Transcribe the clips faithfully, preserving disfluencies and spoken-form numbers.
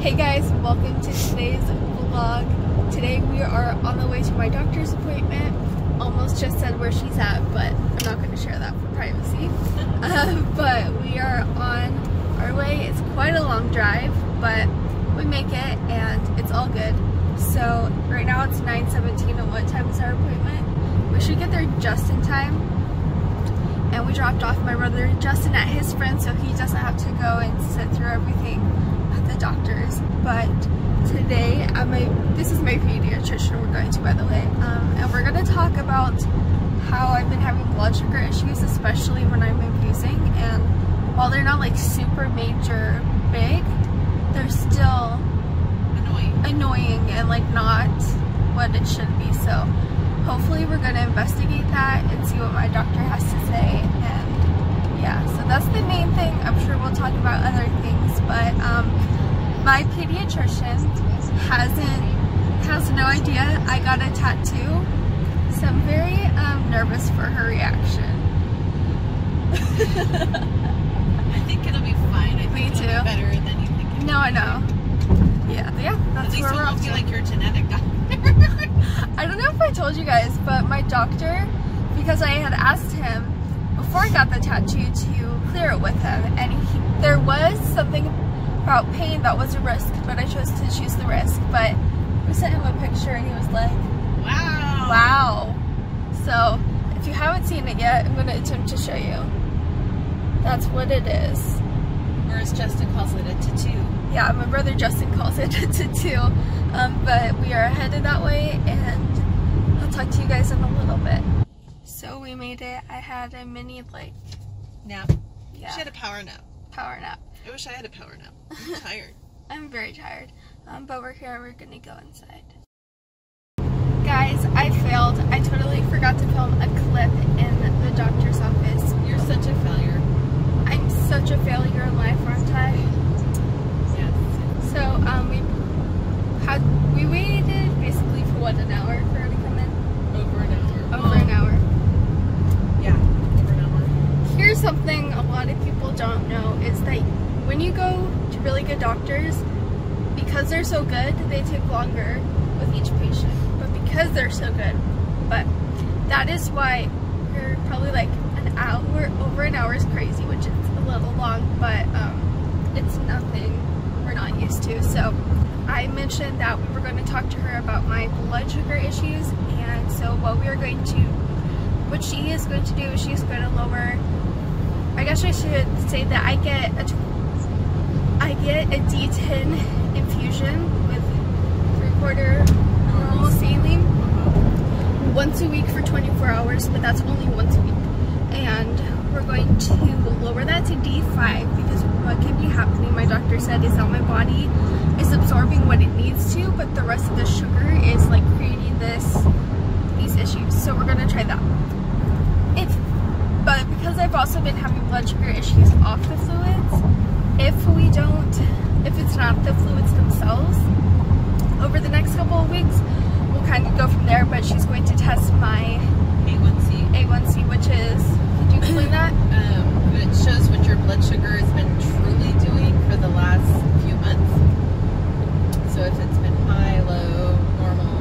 Hey guys, welcome to today's vlog. Today we are on the way to my doctor's appointment. Almost just said where she's at, but I'm not going to share that for privacy. Um, but we are on our way. It's quite a long drive, but we make it and it's all good. So right now it's nine seventeen and what time is our appointment? We should get there just in time. And we dropped off my brother Justin at his friend so he doesn't have to go and sit through everything at the doctor's. But today, at my, this is my pediatrician we're going to, by the way, um, and we're going to talk about how I've been having blood sugar issues, especially when I'm infusing, and while they're not like super major big, they're still annoying, annoying and like not what it should be. So hopefully we're going to investigate that and see what my doctor has to say. And yeah, so that's the main thing. I'm sure we'll talk about other things, but um, my pediatrician hasn't, has no idea I got a tattoo, so I'm very um, nervous for her reaction. I think it'll be fine. I think Me it'll too. Be better than you think it'll No, I know. Be yeah, yeah, that's At least where we're up to. Feel like your genetic doctor. I don't know if I told you guys, but my doctor, because I had asked him before I got the tattoo to clear it with him, and he, there was something about pain that was a risk, but I chose to choose the risk. But we sent him a picture and he was like, wow. Wow. So if you haven't seen it yet, I'm going to attempt to show you. That's what it is. Or as Justin calls it, a tattoo. Yeah, my brother Justin calls it a tattoo. Um, but we are headed that way and I'll talk to you guys in a little bit. So we made it. I had a mini like nap. Yeah. She had a power nap. Power nap. I wish I had a power nap. I'm tired. I'm very tired. Um, but we're here. We're gonna go inside. Guys, I failed. I totally forgot to film a clip in the doctor's office. You're such a failure. I'm such a failure in life, aren't I? Yes. So um, we had we waited basically for what, an hour for her to come in. Over an hour. Over um, an hour. Here's something a lot of people don't know is that when you go to really good doctors, because they're so good, they take longer with each patient, but because they're so good, but that is why you're probably like an hour, over an hour is crazy, which is a little long, but um, it's nothing we're not used to. So I mentioned that we were going to talk to her about my blood sugar issues, and so what we are going to, what she is going to do is she's going to lower, I guess I should say that I get a, I get a D ten infusion with three-quarter normal saline once a week for twenty-four hours, but that's only once a week. And we're going to lower that to D five because what can be happening, my doctor said, is that my body is absorbing what it needs to, but the rest of the sugar is like creating this, these issues. So we're going to try that. If But because I've also been having blood sugar issues off the fluids, if we don't, if it's not the fluids themselves, over the next couple of weeks, we'll kind of go from there, but she's going to test my A one C, A one C, which is, could you explain that? Um, it shows what your blood sugar has been truly doing for the last few months. So if it's been high, low, normal,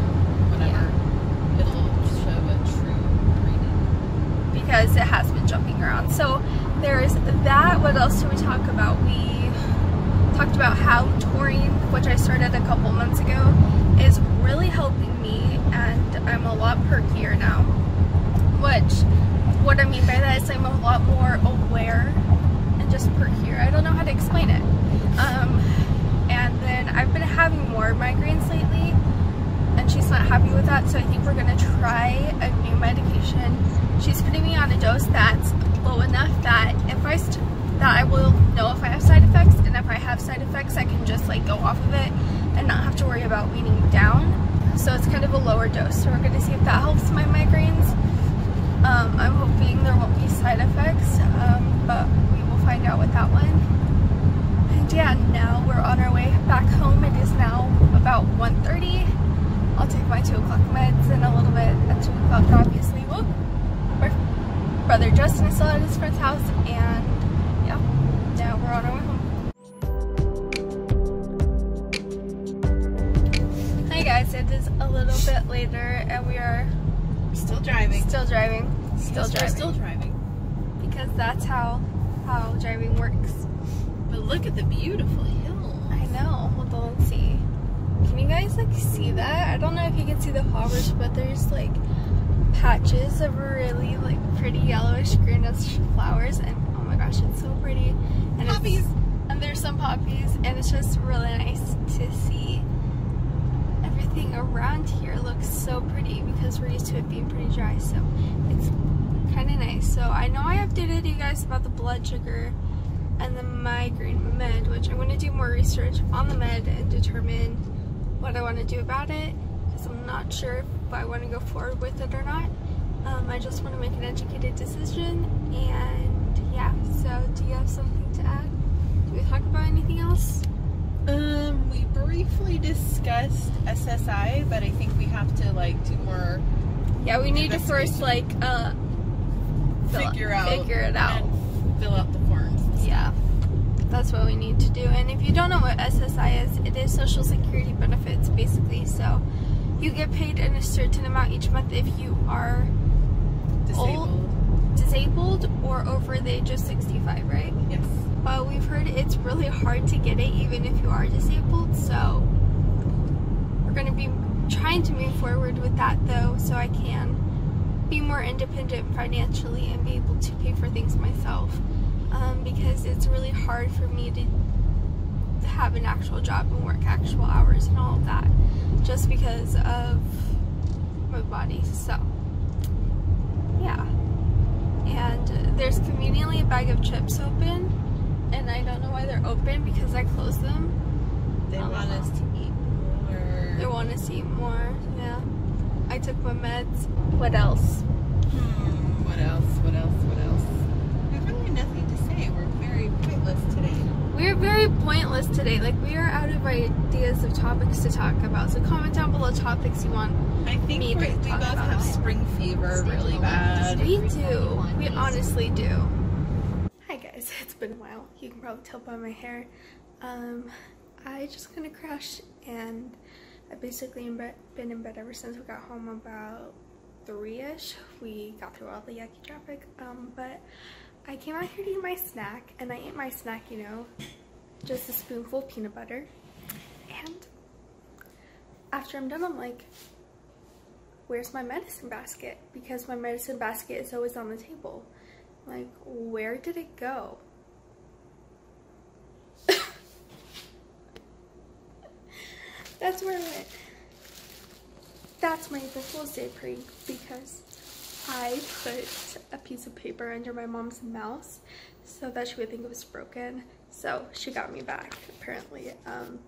whatever, yeah. It'll show a true reading. Because it has been jumping around. So there's that. What else did we talk about? We talked about how taurine, which I started a couple months ago, is really helping me and I'm a lot perkier now. Which, what I mean by that is I'm a lot more aware and just perkier. I don't know how to explain it. Um, and then I've been having more migraines lately and she's not happy with that, so I think we're going to try a new medication. She's putting me on a dose that's low enough that if I st that I will know if I have side effects, and if I have side effects I can just like go off of it and not have to worry about weaning down. So it's kind of a lower dose, so we're going to see if that helps my migraines. Um, I'm hoping there won't be side effects, um, but we will find out with that one. And yeah, now we're on our way back home. It is now about one thirty. I'll take my two o'clock meds in a little bit at two o'clock obviously. Whoop. Brother Justin is still at his friend's house, and yeah, now we're on our way home. is a little bit later and we are still driving. Still driving. Still yes, driving. Still driving. Because that's how how driving works. But look at the beautiful hill. I know. Hold on and see. Can you guys like see that? I don't know if you can see the harbors, but there's like patches of really like pretty yellowish green of flowers, and oh my gosh, it's so pretty. And poppies. And there's some poppies, and it's just really nice to see. Everything around here looks so pretty because we're used to it being pretty dry, so it's kind of nice. So I know I updated you guys about the blood sugar and the migraine med, which I'm going to do more research on the med and determine what I want to do about it, because I'm not sure if I want to go forward with it or not. Um, I just want to make an educated decision, and yeah, so do you have something to add? Do we talk about anything else? Um, we briefly discussed S S I, but I think we have to like do more. Yeah, we need to first like uh, figure out, figure it out, and fill out the forms. Yeah, that's what we need to do. And if you don't know what S S I is, it is Social Security benefits basically. So you get paid in a certain amount each month if you are disabled, old, disabled or over the age of sixty-five, right? Yes. But we've heard it's really hard to get it even if you are disabled, so we're going to be trying to move forward with that though, so I can be more independent financially and be able to pay for things myself, um, because it's really hard for me to have an actual job and work actual hours and all of that just because of my body. So yeah, and there's conveniently a bag of chips open. And I don't know why they're open because I closed them. They um, want us to eat more. They want us to eat more, yeah. I took my meds. What else? Hmm, what else, what else, what else? We have really nothing to say. We're very pointless today. We're very pointless today. Like, we are out of ideas of topics to talk about. So comment down below topics you want I think me to we both have spring fever really bad. We do. We honestly do. It's been a while. You can probably tell by my hair. Um, I just kind of crashed, and I've basically in bed, been in bed ever since we got home about three-ish. We got through all the yucky traffic, um, but I came out here to eat my snack, and I ate my snack, you know, just a spoonful of peanut butter. And after I'm done, I'm like, where's my medicine basket? Because my medicine basket is always on the table. Like, where did it go? That's where it went. That's my April Fool's Day prank, because I put a piece of paper under my mom's mouse so that she would think it was broken. So she got me back, apparently. Um,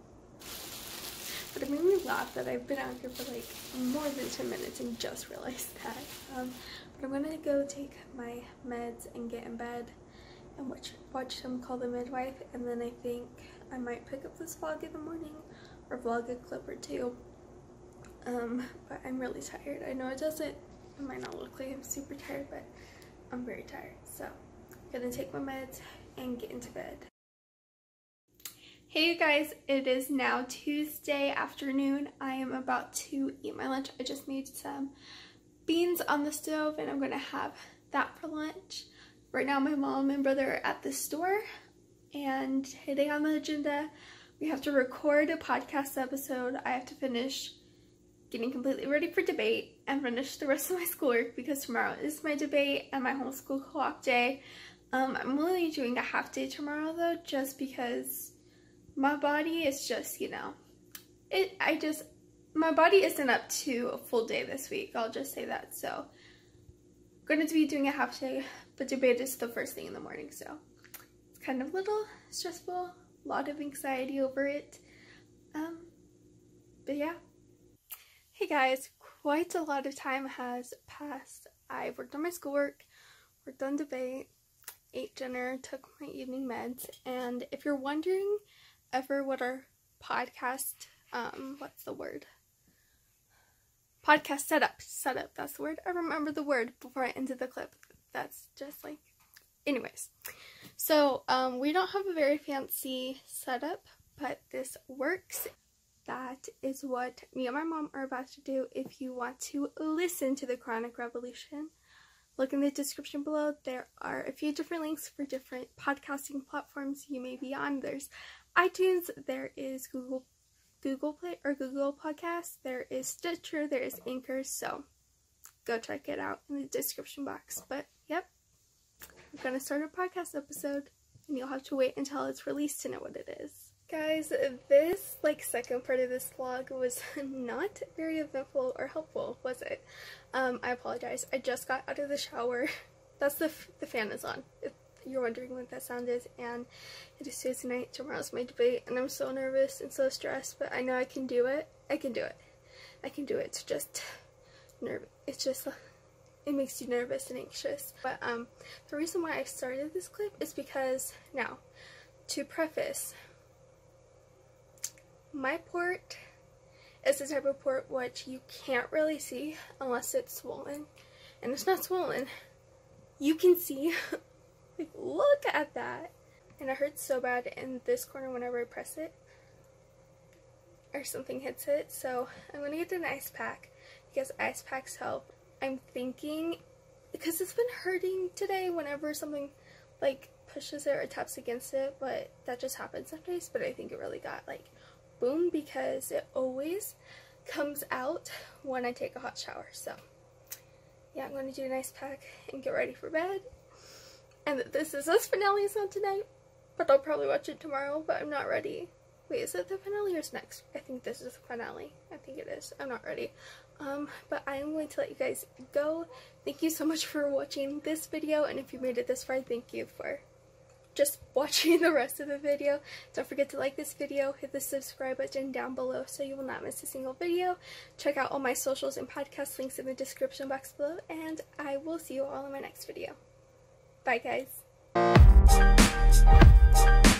but it made me laugh that I've been out here for like more than ten minutes and just realized that. Um, I'm gonna go take my meds and get in bed and watch watch them Call the Midwife, and then I think I might pick up this vlog in the morning or vlog a clip or two. Um, but I'm really tired. I know it doesn't, it might not look like I'm super tired, but I'm very tired. So I'm gonna take my meds and get into bed. Hey you guys, it is now Tuesday afternoon. I am about to eat my lunch. I just made some beans on the stove and I'm gonna have that for lunch. Right now my mom and brother are at the store, and today on the agenda we have to record a podcast episode. I have to finish getting completely ready for debate and finish the rest of my schoolwork because tomorrow is my debate and my homeschool co-op day. Um, I'm only doing a half day tomorrow though, just because my body is just, you know, it. I just My body isn't up to a full day this week, I'll just say that, so I'm going to be doing a half day, but debate is the first thing in the morning, so it's kind of a little stressful, a lot of anxiety over it, um, but yeah. Hey guys, quite a lot of time has passed. I worked on my schoolwork, worked on debate, ate dinner, took my evening meds, and if you're wondering ever what our podcast, um, what's the word? Podcast setup, setup, that's the word. I remember the word before I ended the clip. That's just like, anyways. So, um, we don't have a very fancy setup, but this works. that is what me and my mom are about to do. If you want to listen to The Chronic Revolution, look in the description below. There are a few different links for different podcasting platforms you may be on. There's iTunes, there is Google Google Play or Google Podcasts, there is Stitcher, there is Anchor, so go check it out in the description box. But yep, we're gonna start our podcast episode, and you'll have to wait until it's released to know what it is. Guys, this like second part of this vlog was not very eventful or helpful, was it? Um, I apologize. I just got out of the shower. That's the f the fan is on. If you're wondering what that sound is, and it is Tuesday night. Tomorrow's my debate, and I'm so nervous and so stressed. But I know I can do it. I can do it. I can do it. It's just nerve. It's just. It makes you nervous and anxious. But um, the reason why I started this clip is because now, to preface. My port is the type of port which you can't really see unless it's swollen, and it's not swollen. You can see, like, look at that. And it hurts so bad in this corner whenever I press it, or something hits it. So I'm gonna get an ice pack because ice packs help. I'm thinking, because it's been hurting today whenever something like pushes it or taps against it, but that just happens sometimes. But I think it really got like boom, because it always comes out when I take a hot shower. So yeah, I'm going to do an ice pack and get ready for bed. And this is this finale is not tonight, but I'll probably watch it tomorrow, but I'm not ready. Wait, is it the finale or is next? I think this is the finale. I think it is. I'm not ready. Um, but I am going to let you guys go. Thank you so much for watching this video, and if you made it this far, thank you for just watching the rest of the video. Don't forget to like this video, hit the subscribe button down below so you will not miss a single video. Check out all my socials and podcast links in the description box below, and I will see you all in my next video. Bye guys.